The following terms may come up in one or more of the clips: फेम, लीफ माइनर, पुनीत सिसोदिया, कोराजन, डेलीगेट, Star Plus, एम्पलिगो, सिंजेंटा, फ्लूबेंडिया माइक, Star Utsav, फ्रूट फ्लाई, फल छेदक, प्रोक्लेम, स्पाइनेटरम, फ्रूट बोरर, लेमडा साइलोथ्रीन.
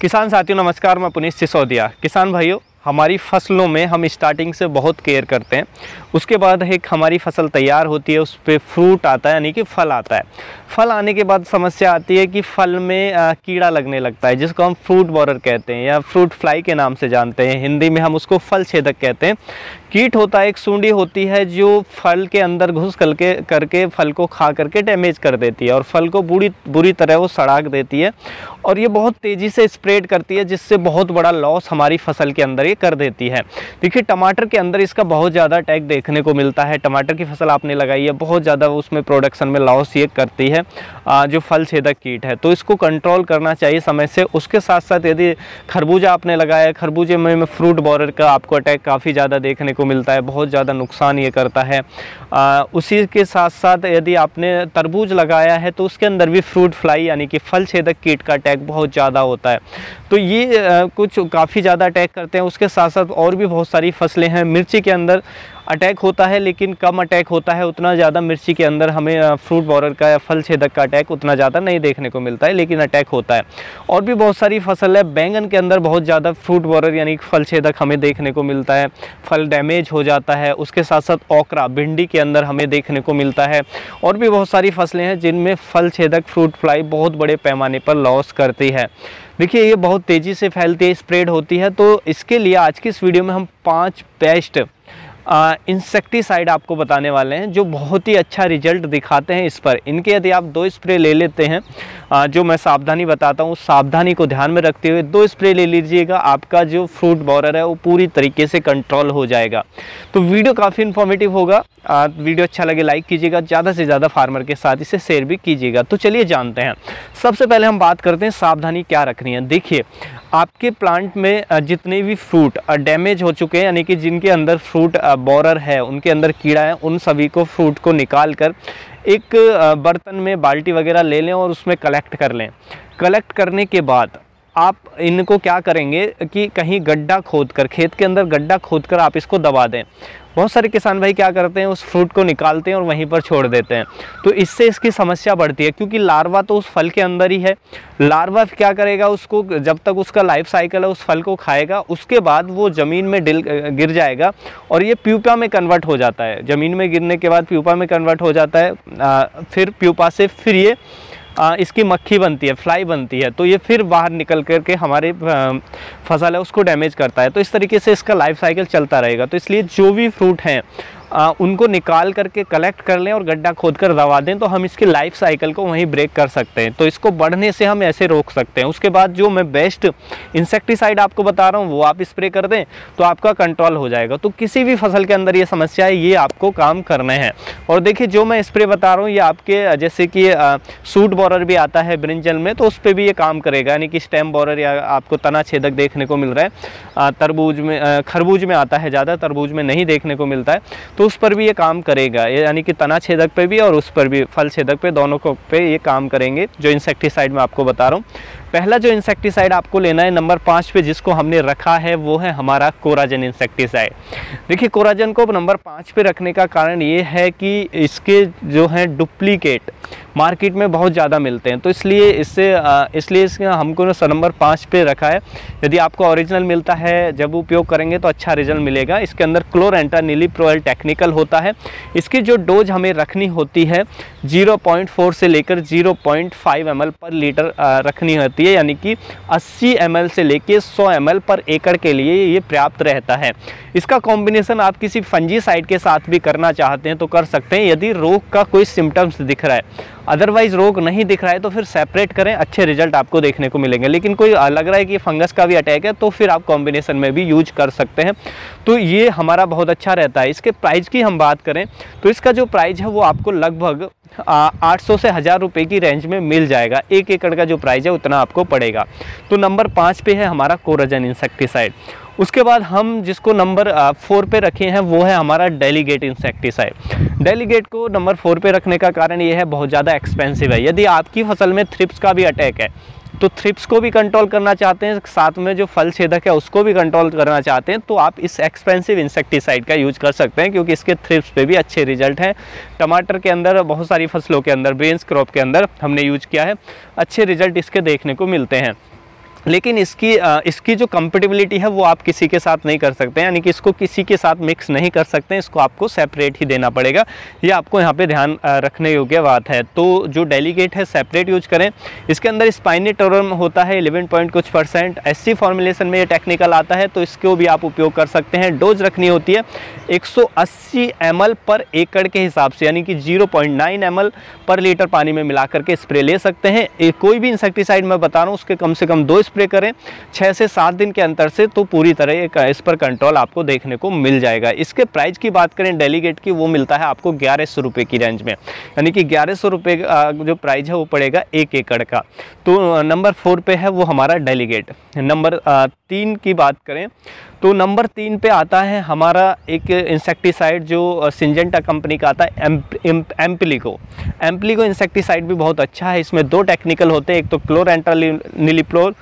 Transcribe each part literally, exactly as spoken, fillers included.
किसान साथियों नमस्कार, मैं पुनीत सिसोदिया। किसान भाइयों, हमारी फसलों में हम स्टार्टिंग से बहुत केयर करते हैं, उसके बाद एक हमारी फसल तैयार होती है, उस पर फ्रूट आता है यानी कि फल आता है। फल आने के बाद समस्या आती है कि फल में आ, कीड़ा लगने लगता है जिसको हम फ्रूट बोरर कहते हैं या फ्रूट फ्लाई के नाम से जानते हैं। हिंदी में हम उसको फल छेदक कहते हैं। कीट होता है, एक सूंडी होती है जो फल के अंदर घुस करके करके फल को खा करके डैमेज कर देती है और फल को बुरी बुरी तरह वो सड़ाक देती है और ये बहुत तेज़ी से स्प्रेड करती है, जिससे बहुत बड़ा लॉस हमारी फसल के अंदर कर देती है। देखिए, टमाटर के अंदर इसका बहुत ज़्यादा अटैक देखने को मिलता है। टमाटर की फसल आपने लगाई है, बहुत ज़्यादा उसमें प्रोडक्शन में लॉस ये करती है जो फल छेदक कीट है, तो इसको कंट्रोल करना चाहिए समय से। उसके साथ साथ यदि खरबूजा आपने लगाया, खरबूजे में, में फ्रूट बोरर का आपको अटैक काफ़ी ज़्यादा देखने को मिलता है, बहुत ज़्यादा नुकसान ये करता है। आ, उसी के साथ साथ यदि आपने तरबूज लगाया है तो उसके अंदर भी फ्रूट फ्लाई यानी कि फल छेदक कीट का अटैक बहुत ज़्यादा होता है। तो ये कुछ काफ़ी ज़्यादा अटैक करते हैं। उसके साथ साथ और भी बहुत सारी फसलें हैं। मिर्ची के अंदर अटैक होता है लेकिन कम अटैक होता है, उतना ज़्यादा मिर्ची के अंदर हमें फ्रूट बोरर का या फल छेदक का अटैक उतना ज़्यादा नहीं देखने को मिलता है, लेकिन अटैक होता है। और भी बहुत सारी फसल है। बैंगन के अंदर बहुत ज़्यादा फ्रूट बोरर यानी फल छेदक हमें देखने को मिलता है, फल डैमेज हो जाता है। उसके साथ साथ ओकरा, भिंडी के अंदर हमें देखने को मिलता है। और भी बहुत सारी फसलें हैं जिनमें फल छेदक फ्रूट फ्लाई बहुत बड़े पैमाने पर लॉस करती है। देखिए, ये बहुत तेज़ी से फैलती है, स्प्रेड होती है। तो इसके लिए आज की इस वीडियो में हम पाँच पेस्ट इंसेक्टिसाइड आपको बताने वाले हैं जो बहुत ही अच्छा रिजल्ट दिखाते हैं इस पर। इनके यदि आप दो स्प्रे ले लेते हैं, आ, जो मैं सावधानी बताता हूँ, सावधानी को ध्यान में रखते हुए दो स्प्रे ले लीजिएगा, आपका जो फ्रूट बोरर है वो पूरी तरीके से कंट्रोल हो जाएगा। तो वीडियो काफ़ी इन्फॉर्मेटिव होगा। आ, वीडियो अच्छा लगे लाइक कीजिएगा, ज़्यादा से ज़्यादा फार्मर के साथ इसे शेयर भी कीजिएगा। तो चलिए जानते हैं। सबसे पहले हम बात करते हैं सावधानी क्या रखनी है। देखिए, आपके प्लांट में जितने भी फ्रूट डैमेज हो चुके हैं यानी कि जिनके अंदर फ्रूट बोरर है, उनके अंदर कीड़ा है, उन सभी को फ्रूट को निकाल कर एक बर्तन में बाल्टी वगैरह ले लें और उसमें कलेक्ट कर लें। कलेक्ट करने के बाद आप इनको क्या करेंगे कि कहीं गड्ढा खोदकर, खेत के अंदर गड्ढा खोदकर आप इसको दबा दें। बहुत सारे किसान भाई क्या करते हैं, उस फ्रूट को निकालते हैं और वहीं पर छोड़ देते हैं। तो इससे इसकी समस्या बढ़ती है क्योंकि लार्वा तो उस फल के अंदर ही है। लार्वा क्या करेगा, उसको जब तक उसका लाइफ साइकिल है उस फल को खाएगा, उसके बाद वो ज़मीन में डिल गिर जाएगा और ये प्यूपा में कन्वर्ट हो जाता है। ज़मीन में गिरने के बाद प्यूपा में कन्वर्ट हो जाता है। आ, फिर प्यूपा से फिर ये आ, इसकी मक्खी बनती है, फ्लाई बनती है, तो ये फिर बाहर निकल कर के हमारे फसल है उसको डैमेज करता है। तो इस तरीके से इसका लाइफ साइकिल चलता रहेगा। तो इसलिए जो भी फ्रूट हैं आ, उनको निकाल करके कलेक्ट कर लें और गड्ढा खोद कर दबा दें, तो हम इसकी लाइफ साइकिल को वहीं ब्रेक कर सकते हैं। तो इसको बढ़ने से हम ऐसे रोक सकते हैं। उसके बाद जो मैं बेस्ट इंसेक्टिसाइड आपको बता रहा हूँ वो आप स्प्रे कर दें तो आपका कंट्रोल हो जाएगा। तो किसी भी फसल के अंदर ये समस्या है, ये आपको काम करने हैं। और देखिए, जो मैं स्प्रे बता रहा हूँ ये आपके जैसे कि फ्रूट बोरर भी आता है ब्रिंजल में, तो उस पर भी ये काम करेगा यानी कि स्टेम बोरर या आपको तना छेदक देखने को मिल रहा है। तरबूज में, खरबूज में आता है, ज़्यादा तरबूज में नहीं देखने को मिलता है, तो उस पर भी ये काम करेगा यानी कि तना छेदक पे भी और उस पर भी फल छेदक पे, दोनों को पे ये काम करेंगे जो इंसेक्टिसाइड मैं आपको बता रहा हूँ। पहला जो इंसेक्टिसाइड आपको लेना है नंबर पाँच पे जिसको हमने रखा है वो है हमारा कोराजन इंसेक्टिसाइड। देखिए, कोराजन को नंबर पाँच पे रखने का कारण ये है कि इसके जो हैं डुप्लीकेट मार्केट में बहुत ज़्यादा मिलते हैं, तो इसलिए इससे इसलिए इसके हमको नंबर पाँच पे रखा है। यदि आपको ओरिजिनल मिलता है, जब उपयोग करेंगे तो अच्छा रिजल्ट मिलेगा। इसके अंदर क्लोरेंट्रानीलिप्रोल टेक्निकल होता है। इसकी जो डोज हमें रखनी होती है ज़ीरो पॉइंट फोर से लेकर zero point five M L per litre रखनी होती है, यानी कि अस्सी एम एल से लेकर सौ एम एल पर एकड़ के लिए ये पर्याप्त रहता है। इसका कॉम्बिनेसन आप किसी फंजीसाइड के साथ भी करना चाहते हैं तो कर सकते हैं, यदि रोग का कोई सिम्टम्स दिख रहा है। अदरवाइज रोग नहीं दिख रहा है तो फिर सेपरेट करें, अच्छे रिजल्ट आपको देखने को मिलेंगे। लेकिन कोई लग रहा है कि फंगस का भी अटैक है तो फिर आप कॉम्बिनेशन में भी यूज कर सकते हैं। तो ये हमारा बहुत अच्छा रहता है। इसके प्राइस की हम बात करें तो इसका जो प्राइस है वो आपको लगभग आठ सौ से हज़ार रुपये की रेंज में मिल जाएगा। एक एकड़ का जो प्राइस है उतना आपको पड़ेगा। तो नंबर पाँच पे है हमारा कोराजन इंसेक्टिसाइड। उसके बाद हम जिसको नंबर फोर पे रखे हैं वो है हमारा डेलीगेट इंसेक्टिसाइड। डेलीगेट को नंबर फोर पे रखने का कारण ये है बहुत ज़्यादा एक्सपेंसिव है। यदि आपकी फसल में थ्रिप्स का भी अटैक है तो थ्रिप्स को भी कंट्रोल करना चाहते हैं, साथ में जो फल छेदक है उसको भी कंट्रोल करना चाहते हैं, तो आप इस एक्सपेंसिव इंसेक्टिसाइड का यूज कर सकते हैं क्योंकि इसके थ्रिप्स पे भी अच्छे रिजल्ट हैं। टमाटर के अंदर, बहुत सारी फसलों के अंदर, बीन्स क्रॉप के अंदर हमने यूज किया है, अच्छे रिजल्ट इसके देखने को मिलते हैं। लेकिन इसकी इसकी जो कंपेटिबिलिटी है वो आप किसी के साथ नहीं कर सकते, यानी कि इसको किसी के साथ मिक्स नहीं कर सकते, इसको आपको सेपरेट ही देना पड़ेगा। ये आपको यहाँ पे ध्यान रखने योग्य बात है। तो जो डेलीगेट है सेपरेट यूज करें। इसके अंदर स्पाइनेटरम होता है इलेवन पॉइंट कुछ परसेंट, एससी फॉर्मुलेशन में ये टेक्निकल आता है, तो इसको भी आप उपयोग कर सकते हैं। डोज रखनी होती है एक सौ अस्सी एम एल पर एकड़ के हिसाब से, यानी कि zero point nine M L per litre पानी में मिला करके स्प्रे ले सकते हैं। कोई भी इंसेक्टिसाइड मैं बता रहा हूँ उसके कम से कम दो स्प्रे करें छः से सात दिन के अंतर से, तो पूरी तरह इस पर कंट्रोल आपको देखने को मिल जाएगा। इसके प्राइस की बात करें डेलीगेट की, वो मिलता है आपको ग्यारह सौ रुपये की रेंज में, यानी कि ग्यारह सौ रुपये जो प्राइस है वो पड़ेगा एक एकड़ का। तो नंबर फोर पे है वो हमारा डेलीगेट। नंबर तीन की बात करें तो नंबर तीन पे आता है हमारा एक इंसेक्टिसाइड जो सिंजेंटा कंपनी का आता है, एम्पलिगो। एम्पलिगो इंसेक्टिसाइड भी बहुत अच्छा है। इसमें दो टेक्निकल होते हैं, एक तो क्लोरेंट्रानीलिप्रोल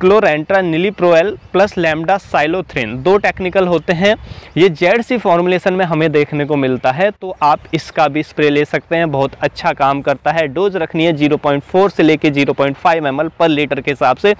क्लोरेंट्रानीलिप्रोल प्लस लेमडा साइलोथ्रीन, दो टेक्निकल होते हैं। ये जेड सी फॉर्मुलेशन में हमें देखने को मिलता है, तो आप इसका भी स्प्रे ले सकते हैं, बहुत अच्छा काम करता है। डोज रखनी है ज़ीरो पॉइंट फोर से लेकर zero point five M L per litre के हिसाब से,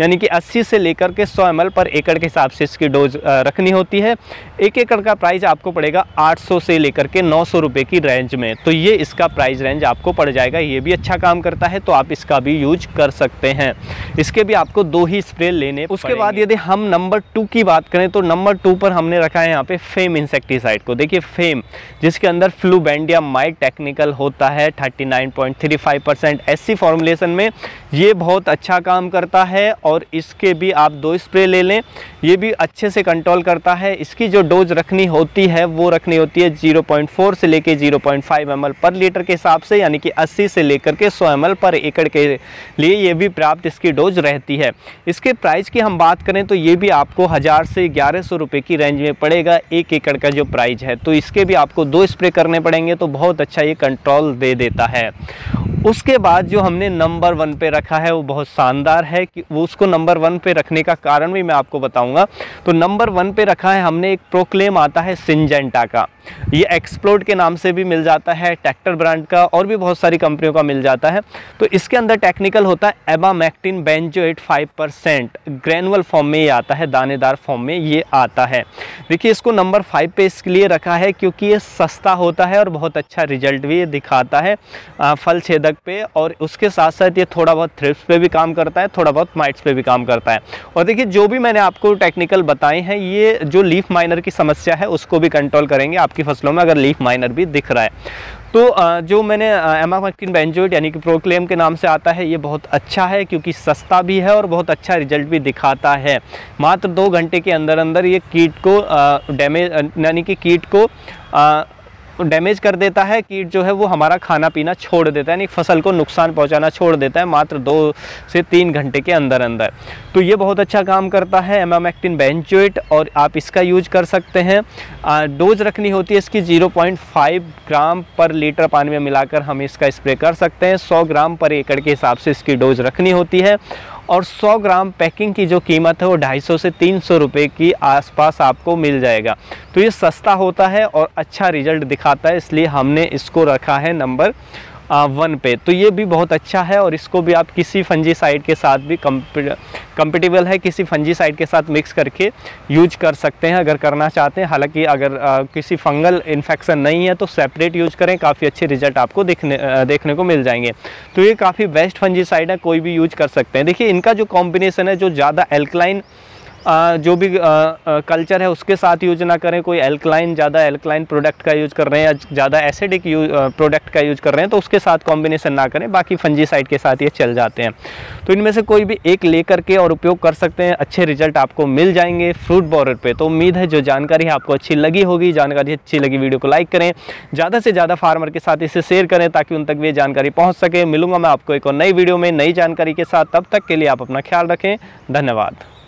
यानी कि अस्सी से लेकर के सौ एम एल पर एकड़ के हिसाब से इसकी डोज रखनी होती है। एक एकड़ का प्राइस आपको पड़ेगा आठ सौ से लेकर के नौ सौ रुपये की रेंज में, तो ये इसका प्राइस रेंज आपको पड़ जाएगा। ये भी अच्छा काम करता है, तो आप इसका भी यूज कर सकते हैं। इसके भी आपको दो ही स्प्रे लेने। उसके बाद यदि हम नंबर टू की बात करें तो नंबर टू पर हमने रखा है यहाँ पे फेम इंसेक्टिसाइड को। देखिए फेम, जिसके अंदर फ्लूबेंडिया माइक टेक्निकल होता है thirty nine point three five percent, SC formulation में ये बहुत अच्छा काम करता है, और इसके भी आप दो स्प्रे ले लें, ये भी अच्छे से कंट्रोल करता है। इसकी जो डोज रखनी होती है वो रखनी होती है जीरो पॉइंट फोर से लेकर zero point five M L per litre के हिसाब से, यानी कि अस्सी से लेकर के सौ एम एल पर एकड़ के लिए ये भी प्राप्त इसकी डोज रहती है। इसके प्राइस की हम बात करें तो ये भी आपको हज़ार से ग्यारह सौ रुपये की रेंज में पड़ेगा एक एकड़ का जो प्राइस है। तो इसके भी आपको दो स्प्रे करने पड़ेंगे, तो बहुत अच्छा ये कंट्रोल दे देता है। उसके बाद जो हमने नंबर वन पे रखा है वो बहुत शानदार है, कि वो उसको नंबर वन पे रखने का कारण भी मैं आपको बताऊंगा। तो नंबर वन पे रखा है हमने एक प्रोक्लेम आता है सिंजेंटा का, ये एक्सप्लोड के नाम से भी मिल जाता है, ट्रैक्टर ब्रांड का और भी बहुत सारी कंपनियों का मिल जाता है। तो इसके अंदर टेक्निकल होता है abamectin benzoate five percent, granular form में ये आता है, दानेदार फॉर्म में ये आता है। देखिए इसको नंबर फाइव पे इसलिए रखा है क्योंकि ये सस्ता होता है और बहुत अच्छा रिजल्ट भी ये दिखाता है फल छेदक पे, और उसके साथ साथ ये थोड़ा बहुत थ्रिप्स पे भी काम करता है, थोड़ा बहुत माइट्स पे भी काम करता है। और देखिए जो भी मैंने आपको टेक्निकल बताए हैं, ये जो लीफ माइनर की समस्या है उसको भी कंट्रोल करेंगे आपकी फसलों में, अगर लीफ माइनर भी दिख रहा है। तो जो मैंने एमामेक्टिन बेंजोएट यानी कि प्रोक्लेम के नाम से आता है, ये बहुत अच्छा है क्योंकि सस्ता भी है और बहुत अच्छा रिजल्ट भी दिखाता है। मात्र दो घंटे के अंदर अंदर ये कीट को डैमेज यानी कि कीट को आ, डैमेज कर देता है। कीट जो है वो हमारा खाना पीना छोड़ देता है, यानी फसल को नुकसान पहुंचाना छोड़ देता है, मात्र दो से तीन घंटे के अंदर अंदर। तो ये बहुत अच्छा काम करता है एमामेक्टिन बेंजोएट, और आप इसका यूज कर सकते हैं। डोज रखनी होती है इसकी ज़ीरो पॉइंट फाइव ग्राम पर लीटर पानी में मिलाकर हम इसका स्प्रे कर सकते हैं। सौ ग्राम पर एकड़ के हिसाब से इसकी डोज रखनी होती है, और सौ ग्राम पैकिंग की जो कीमत है वो ढाई सौ से तीन सौ रुपये की आसपास आपको मिल जाएगा। तो ये सस्ता होता है और अच्छा रिजल्ट दिखाता है, इसलिए हमने इसको रखा है नंबर वन पे। तो ये भी बहुत अच्छा है, और इसको भी आप किसी फंजीसाइड के साथ भी कंपेटिबल है, किसी फंजीसाइड के साथ मिक्स करके यूज कर सकते हैं अगर करना चाहते हैं। हालांकि अगर आ, किसी फंगल इन्फेक्शन नहीं है तो सेपरेट यूज करें, काफ़ी अच्छे रिजल्ट आपको देखने आ, देखने को मिल जाएंगे। तो ये काफ़ी बेस्ट फंजीसाइड है, कोई भी यूज कर सकते हैं। देखिए इनका जो कॉम्बिनेसन है, जो ज़्यादा एल्कलाइन आ, जो भी आ, आ, कल्चर है उसके साथ यूज ना करें। कोई एल्कलाइन ज़्यादा एल्कलाइन प्रोडक्ट का यूज़ कर रहे हैं या ज़्यादा एसिडिक प्रोडक्ट का यूज़ कर रहे हैं तो उसके साथ कॉम्बिनेशन ना करें, बाकी फंजीसाइड के साथ ये चल जाते हैं। तो इनमें से कोई भी एक लेकर के और उपयोग कर सकते हैं, अच्छे रिजल्ट आपको मिल जाएंगे फ्रूट बोरर पे। तो उम्मीद है जो जानकारी आपको अच्छी लगी होगी। जानकारी अच्छी लगी वीडियो को लाइक करें, ज़्यादा से ज़्यादा फार्मर के साथ इसे शेयर करें ताकि उन तक भी जानकारी पहुँच सके। मिलूंगा मैं आपको एक और नई वीडियो में नई जानकारी के साथ, तब तक के लिए आप अपना ख्याल रखें। धन्यवाद।